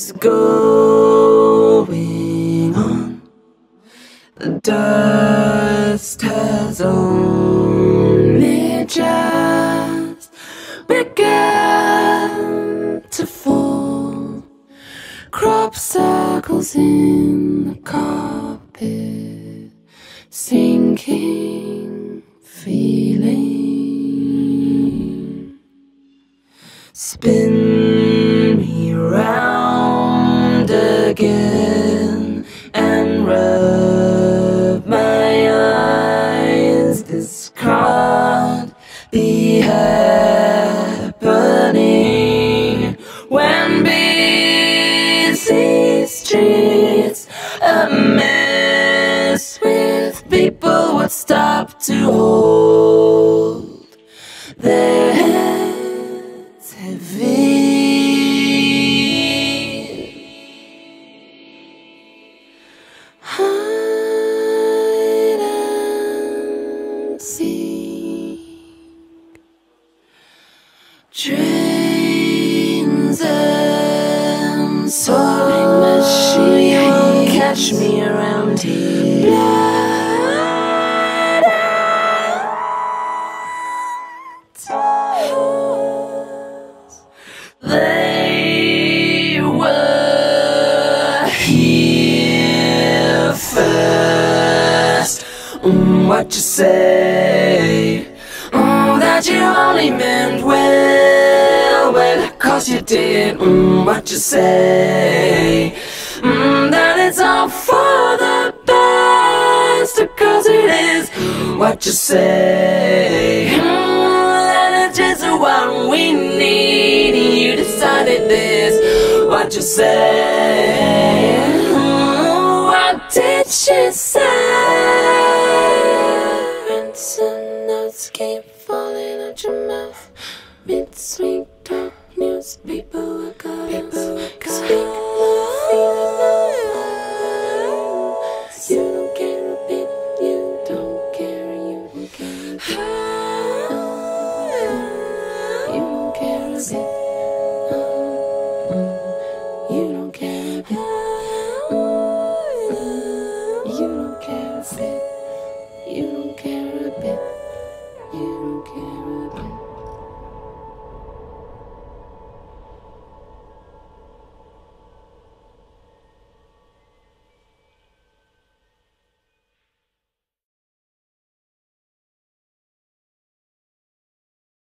is going on. The dust has only just begun to fall. Crop circles in the carpet, sinking feeling. Spin me round again and rub my eyes. This can't be happening when busy streets a mess with people would stop to hold their heads heavy. Hide and seek, trains and sewing machines. You'll catch me around here. Blood and tears, they were here first. What you say? Oh, that you only meant well. Well, cause you did. What you say? That it's all for the best, cause it is what you say. That it's just what we need. You decided this, what you say. What did she say? And some notes came falling out your mouth between dark news. People were gone. You don't care a bit.